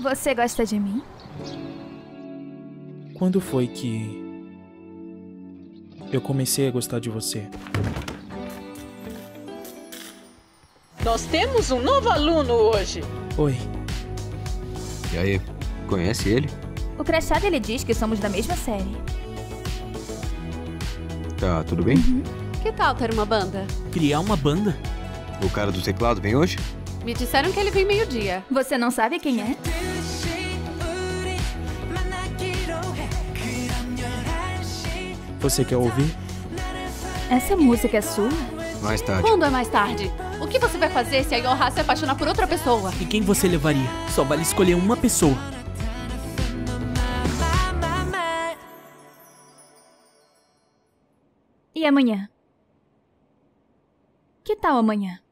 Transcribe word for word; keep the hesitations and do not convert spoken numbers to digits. Você gosta de mim? Quando foi que eu comecei a gostar de você? Nós temos um novo aluno hoje. Oi. E aí, conhece ele? O crachá dele diz que somos da mesma série. Tá, tudo bem? Uhum. Que tal ter uma banda? Criar uma banda? O cara do teclado vem hoje? Me disseram que ele vem meio-dia. Você não sabe quem é? Você quer ouvir? Essa música é sua? Mais tarde. Quando é mais tarde? O que você vai fazer se a Yorha se apaixonar por outra pessoa? E quem você levaria? Só vale escolher uma pessoa. E amanhã? Que tal amanhã?